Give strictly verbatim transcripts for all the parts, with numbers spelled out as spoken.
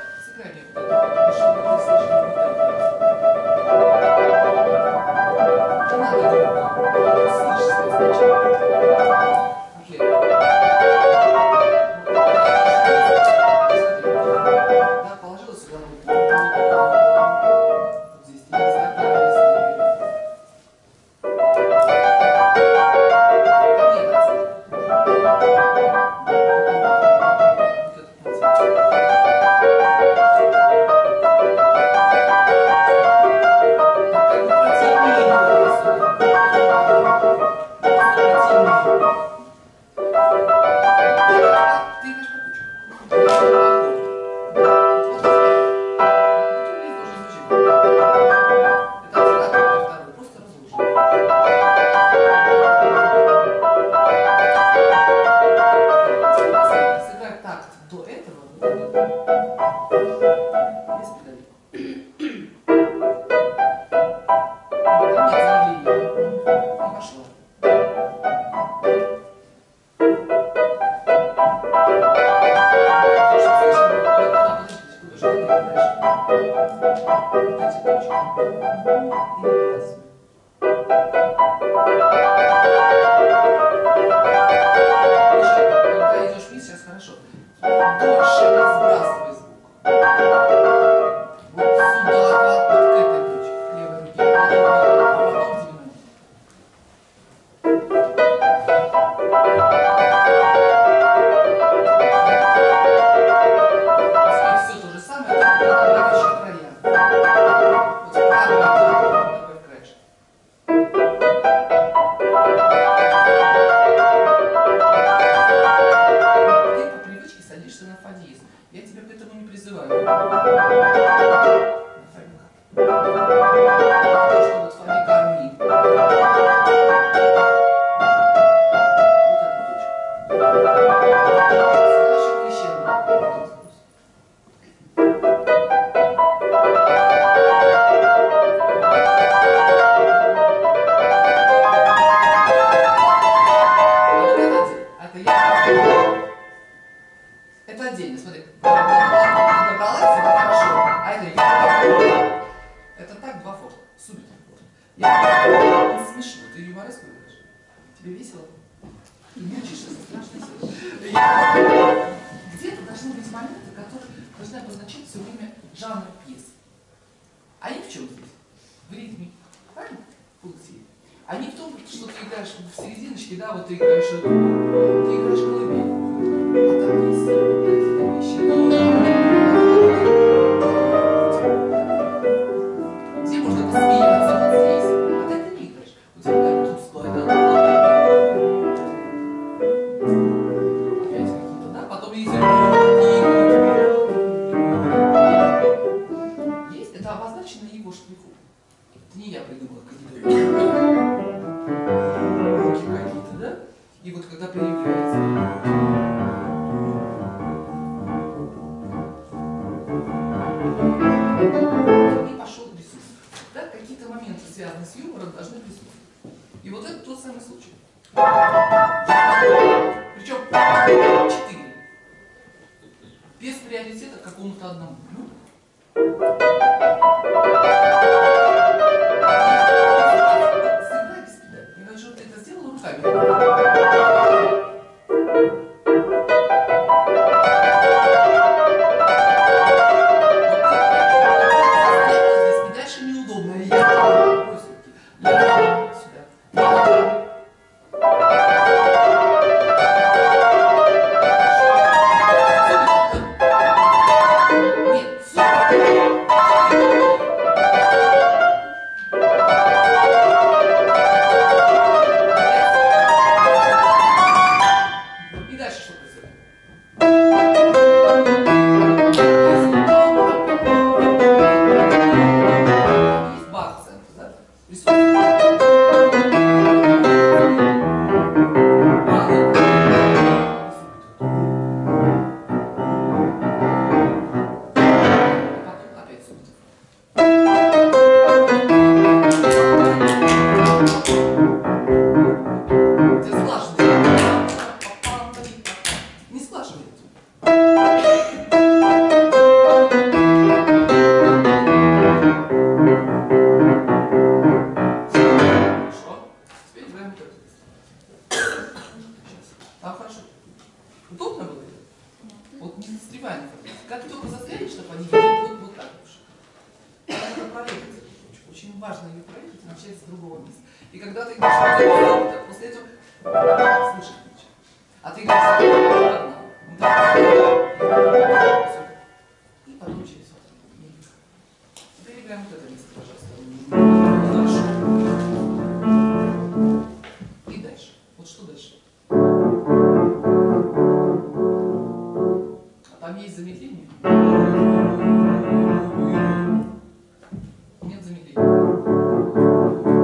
Сыграй мне, когда ты Нет, сюда. переключаясь с другого места. И когда ты идешь на это, после этого слышишь ключ. А ты идешь и потом через вот это. Переиграем вот это место, пожалуйста. Хорошо. И дальше. Вот что дальше? А там есть замедление? Thank you.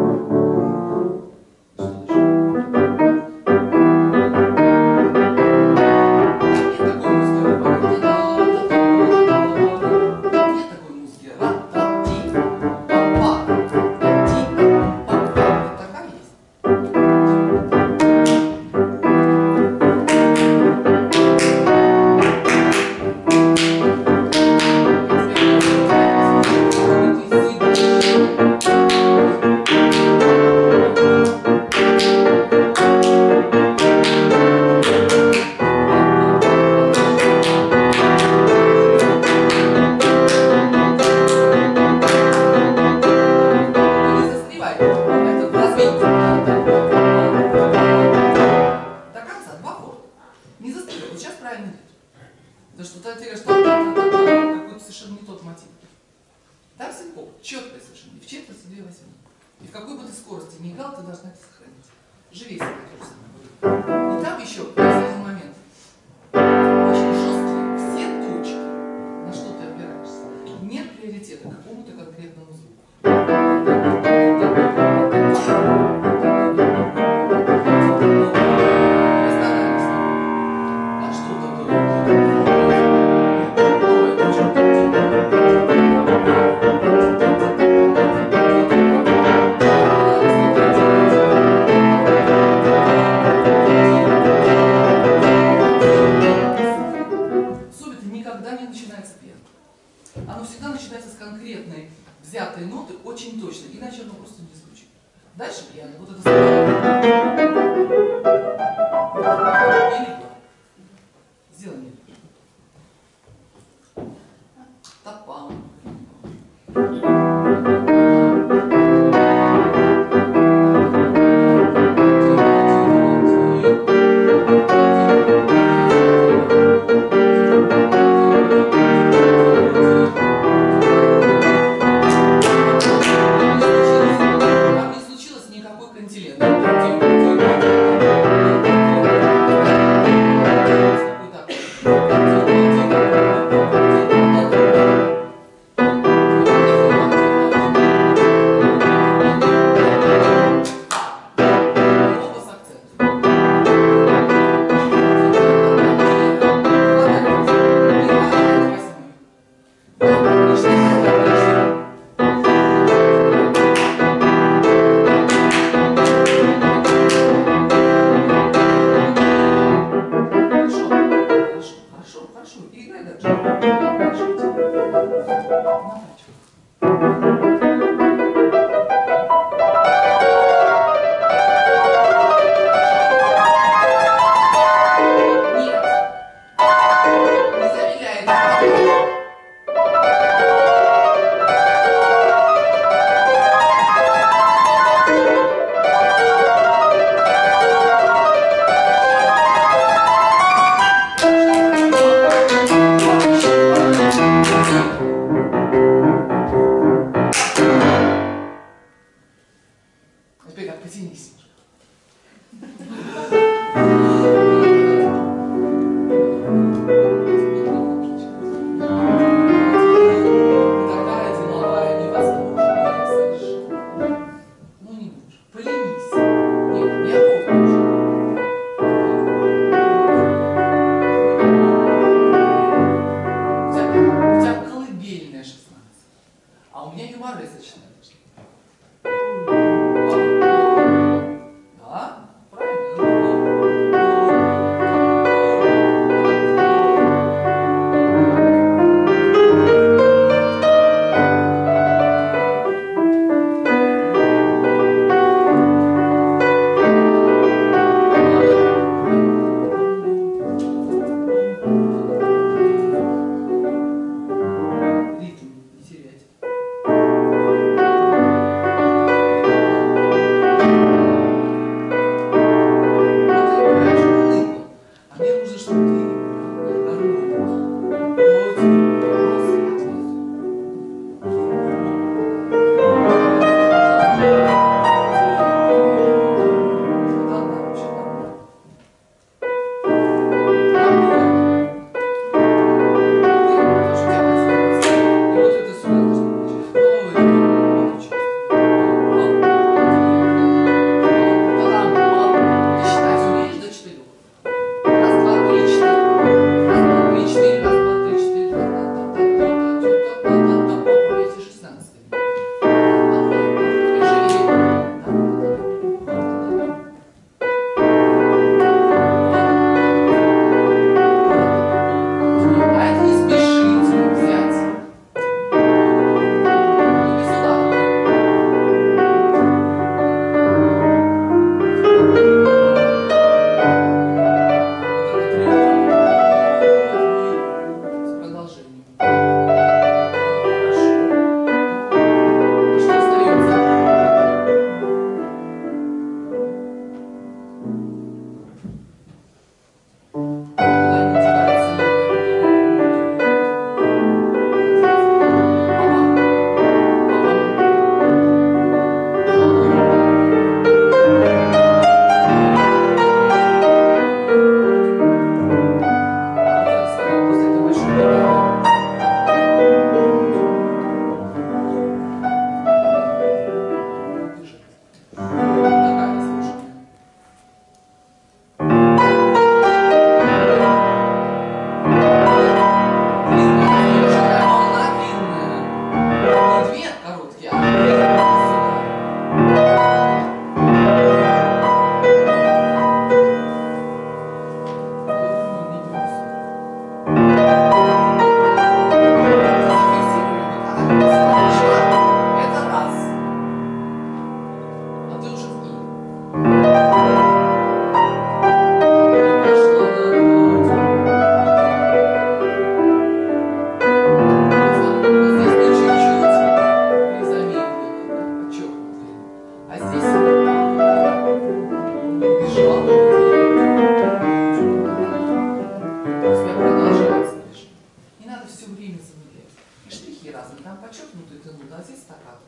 подчеркнутую тенур, а здесь стаккато.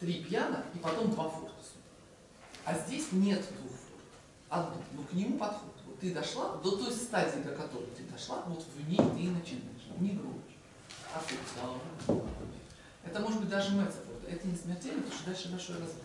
Три пьяно и потом два фортуса. А здесь нет двух одну, но к нему подход. Вот ты дошла до той стадии, до которой ты дошла, вот в ней ты и начинаешь. Не грубишь. А тут, это может быть даже мэтр. Это не смертельно, потому что дальше большое развитие.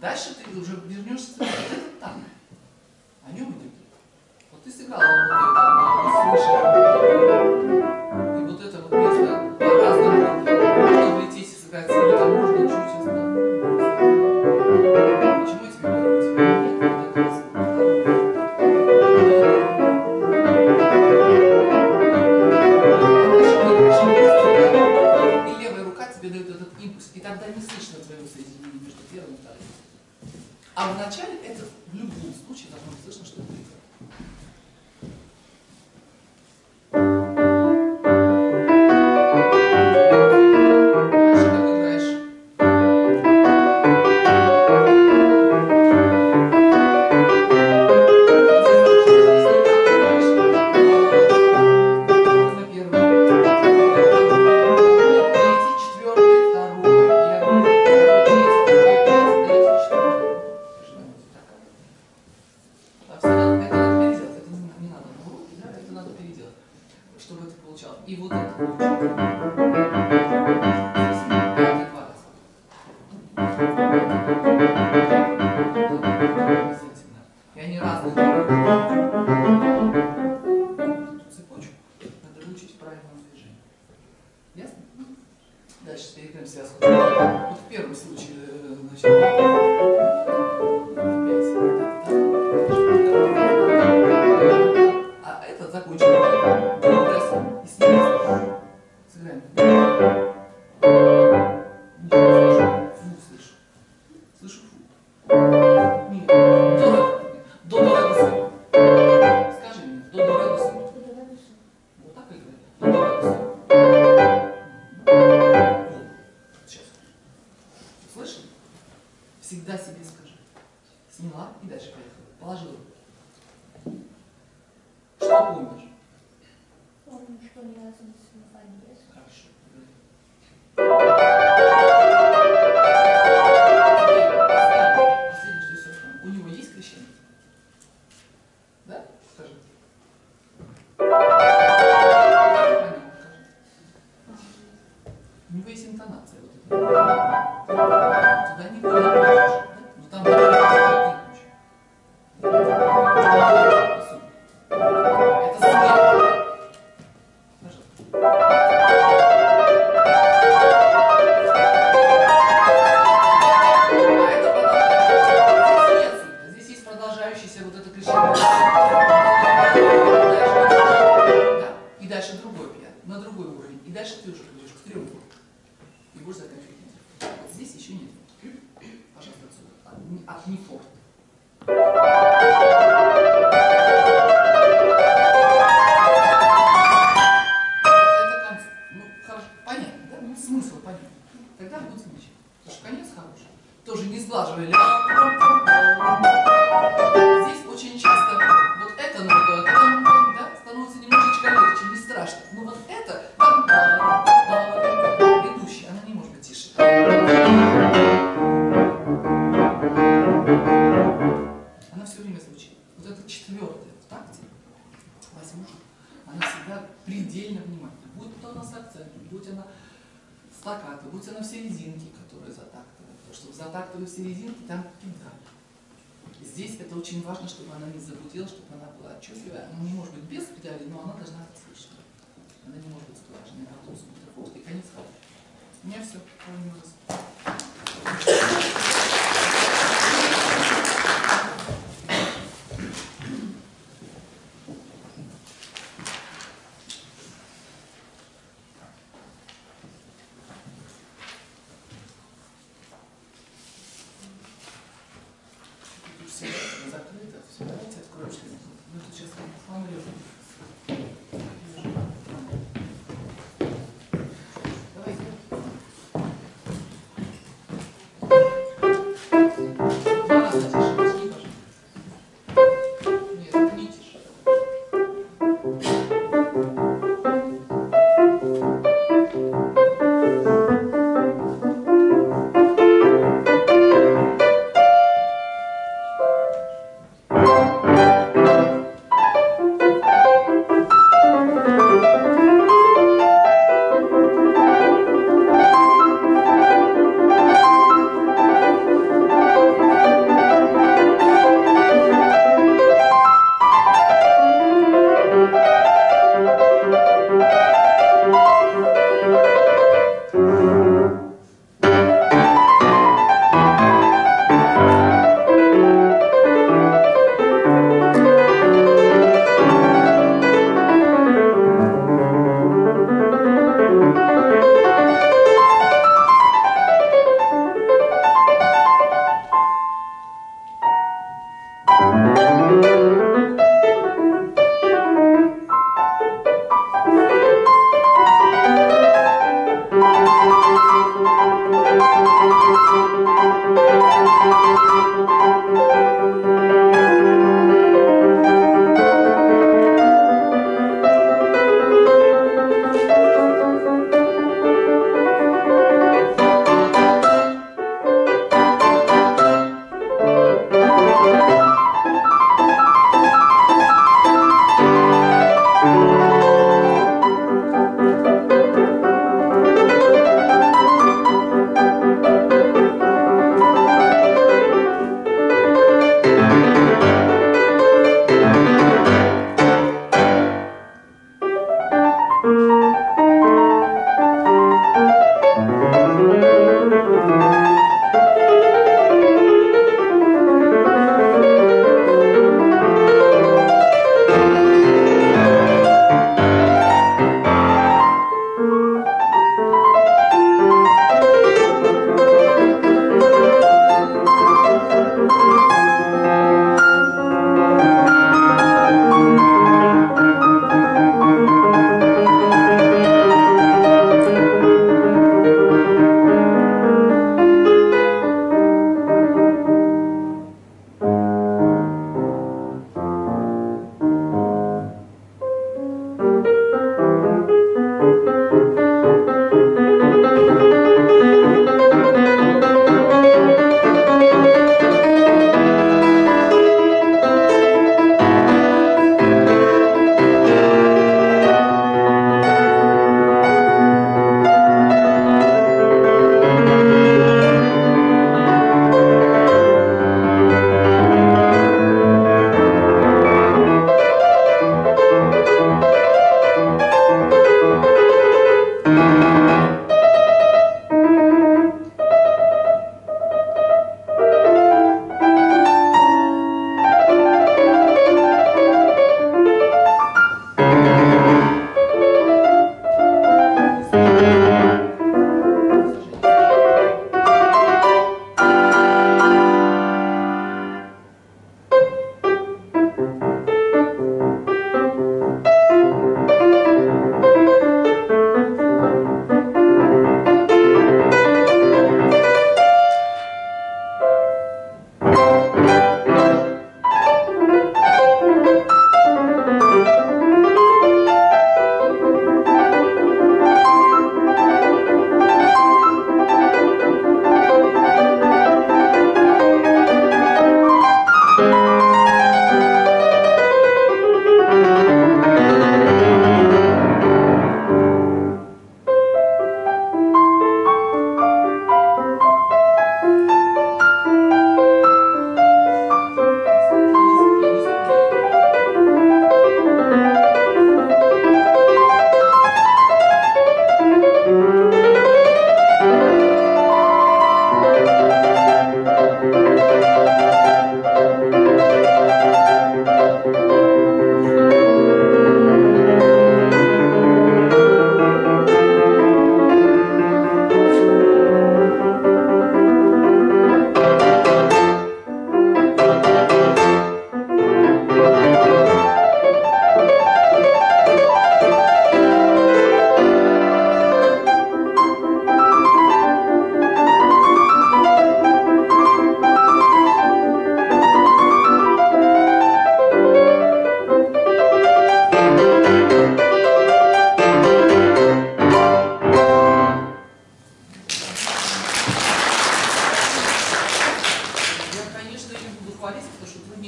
Дальше ты уже вернешься вот этот танк. О нем идет. Вот ты сыграл вот это, слышал. И вот это вот место по-разному. Можно влететь и сыграть себе там, можно чуть осталось. Почему я тебе говорю? Тебе нет вот этого слова. И левая рука тебе дает этот импульс. И тогда не слышно твоего соединения между первым и вторым. А вначале это в любом случае должно быть слышно, что это играет.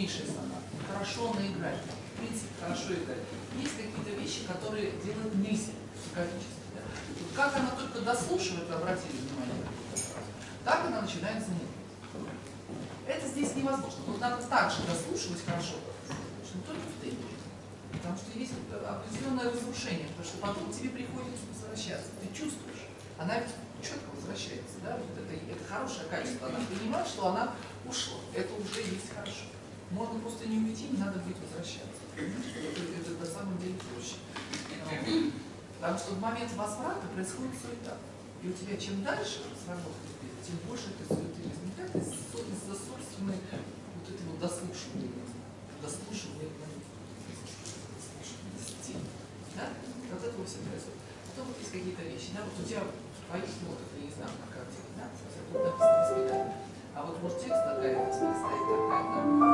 умнейшая сама, хорошо она играет, в принципе, хорошо играет. Есть какие-то вещи, которые делают Лися психологически. Да? Вот как она только дослушивает, обратили внимание на эту фразу, так она начинает заниматься. Это здесь невозможно. Вот надо также дослушивать хорошо, но только в тренинге. Потому что есть определенное разрушение, потому что потом тебе приходится возвращаться. Ты чувствуешь, она ведь четко возвращается. Да? Вот это, это хорошее качество. Она понимает, что она ушла. Это уже есть хорошо. Можно просто не уйти, не надо будет возвращаться. Это, это на самом деле проще. Потому что в момент возврата происходит суета. И у тебя чем дальше сработает, тем больше ты суеты возникает из-за собственной вот этой вот дослушивания. Дослушивания. Да? Вот этого все происходит. Потом вот есть какие-то вещи, да, вот у тебя в твоих нотах, я не знаю, как делать, да, хотя тут написано испытание. А вот может текст такая, у тебя стоит такая, да.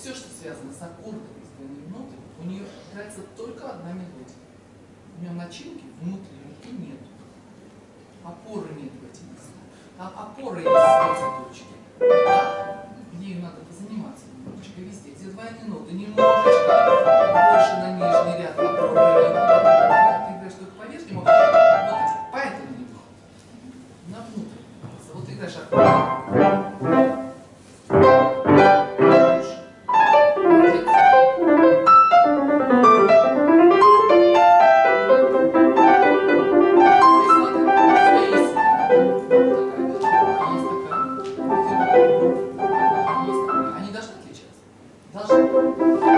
все, что связано с аккордами струнной ноты, у нее играется только одна мелодия. У нее начинки внутри руки нет. Опоры нет в этом. А опоры есть в этой точке. Да? Ею надо позаниматься немножечко везде. Где двойные ноты, немножечко больше на нижний ряд опоры. Ты играешь только по верхнему, вот поэтому не выходит. На внутрь. Вот ты играешь опоры. Thank you.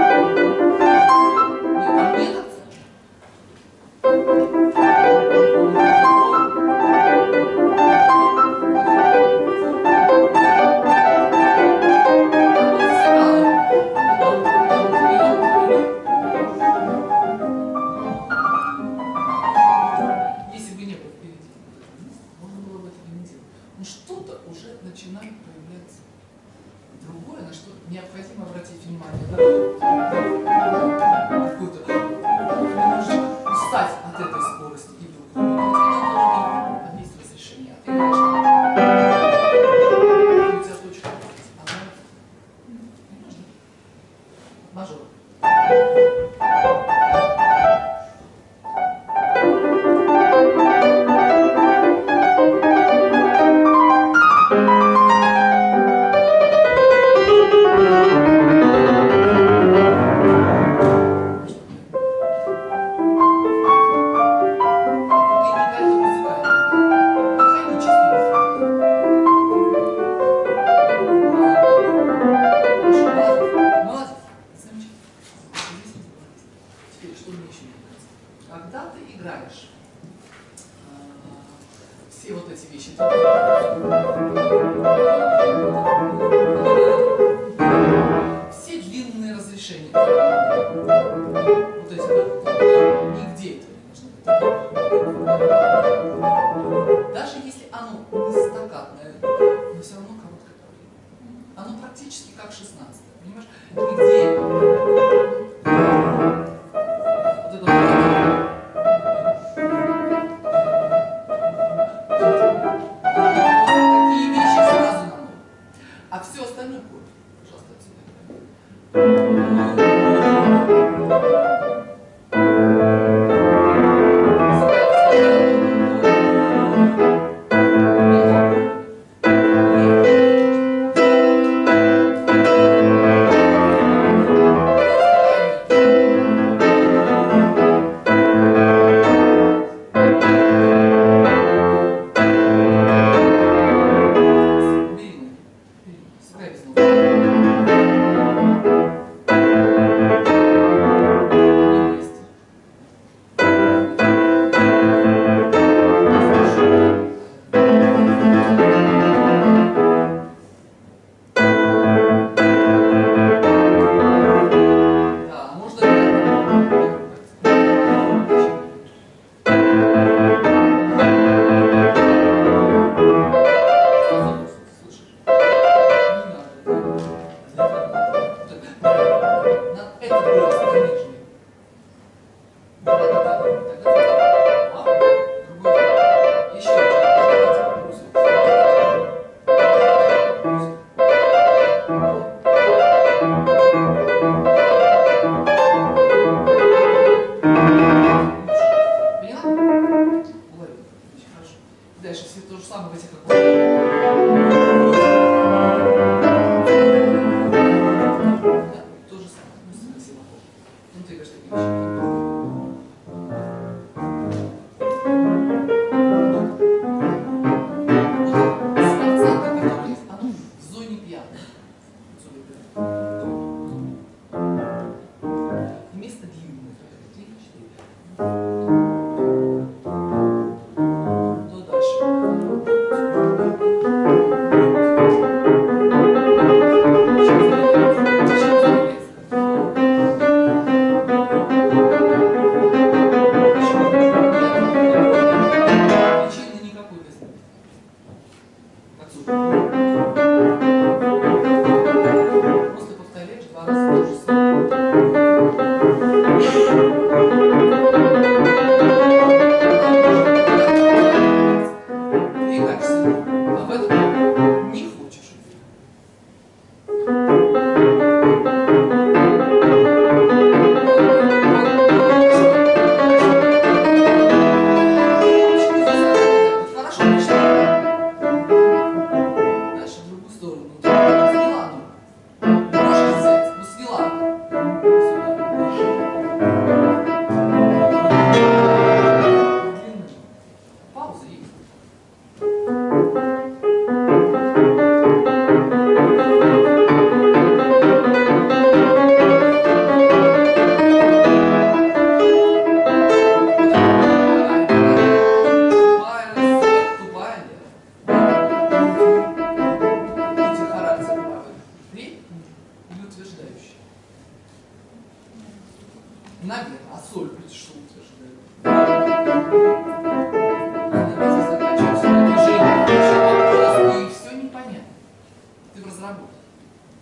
ты в разработке.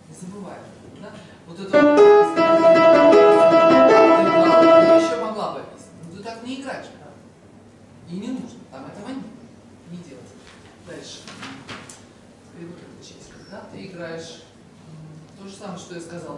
Не забывай. Да? Вот это ты еще могла бы объяснить. Но ты так не играешь. Да? И не нужно. Там этого нет. Не делать. Дальше. Переключись. Да? Ты играешь то же самое, что я сказал.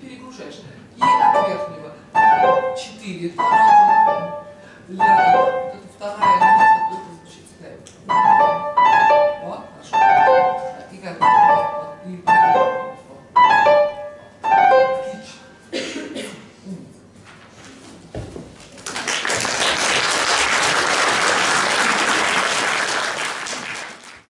Перегружаешь. И от верхнего четыре.